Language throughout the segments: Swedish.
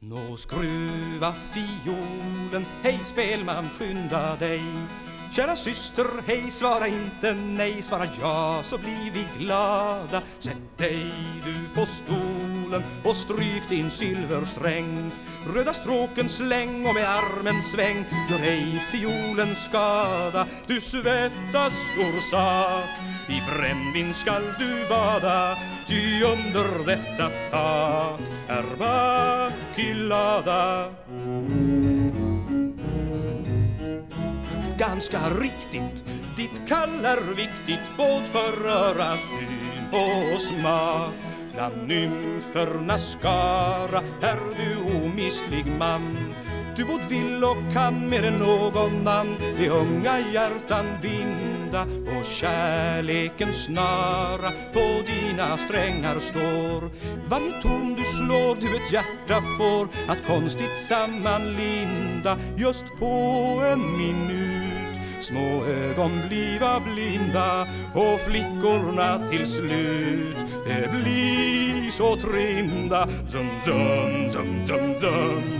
Nå skruva fiolen, hej spelman, skynda dig. Kära syster, hej, svara inte nej, svara ja så blir vi glada. Sätt dig du på stolen och stryk din silversträng. Röda stråken släng och med armen sväng, gör ej fiolen skada. Du svettas stor sak, i brännvin skall du bada, ty under detta tak är bakillada. Ganska riktigt, ditt kall är viktigt, både för öra, syn och smak. Bland nymfernas skara är du omistlig man. Du både vill och kan mer än någon annan de unga hjärtan binda, och kärlekens snara på dina strängar står. Varje ton du slår du ett hjärta får att konstigt sammanlinda, just på en minut små ögon bliva blinda, och flickorna till slut det blir så trimda. Zum, zum, zum, zum, zum,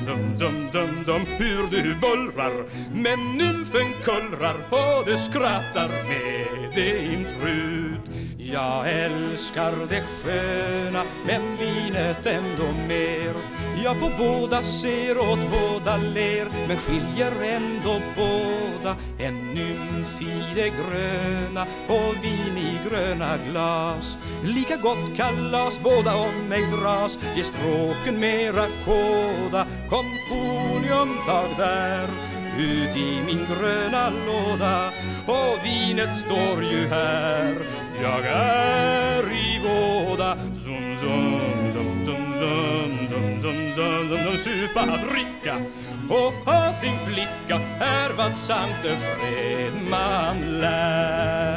zum, zum, zum, zum, hur du bullrar, men nymfen kullrar och du skrattar med din trut. Jag älskar det sköna, men vinet ändå mer. Jag på båda ser och åt båda ler, men skiljer ändå båda. En nymf i det gröna och vin i gröna glas. Lika gott kallas, båda om mig dras, ge stråken mera kåda. Kom folium, tag där, ut i min gröna låda, och vinet står ju här, jag är i våda. Zum, zum, zum, zum, zum, zum, zum, zum, zum. Supa att dricka och ha sin flicka är vad sankte fred man lär.